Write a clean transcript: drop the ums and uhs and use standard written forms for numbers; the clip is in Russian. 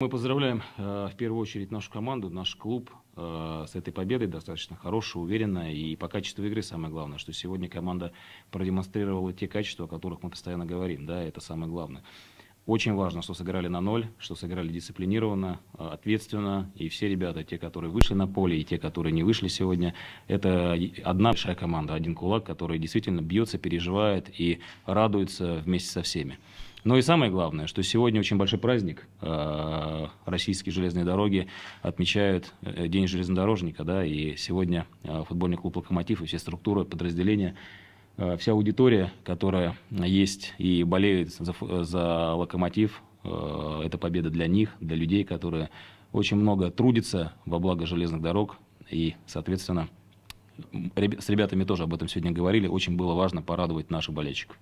Мы поздравляем в первую очередь нашу команду, наш клуб с этой победой, достаточно хорошей, уверенной. И по качеству игры самое главное, что сегодня команда продемонстрировала те качества, о которых мы постоянно говорим. Да, это самое главное. Очень важно, что сыграли на ноль, что сыграли дисциплинированно, ответственно. И все ребята, те, которые вышли на поле, и те, которые не вышли сегодня, это одна большая команда, один кулак, который действительно бьется, переживает и радуется вместе со всеми. Ну и самое главное, что сегодня очень большой праздник. Российские железные дороги отмечают День железнодорожника. Да, и сегодня футбольный клуб «Локомотив» и все структуры, подразделения, вся аудитория, которая есть и болеет за «Локомотив», это победа для них, для людей, которые очень много трудятся во благо железных дорог. И, соответственно, с ребятами тоже об этом сегодня говорили. Очень было важно порадовать наших болельщиков.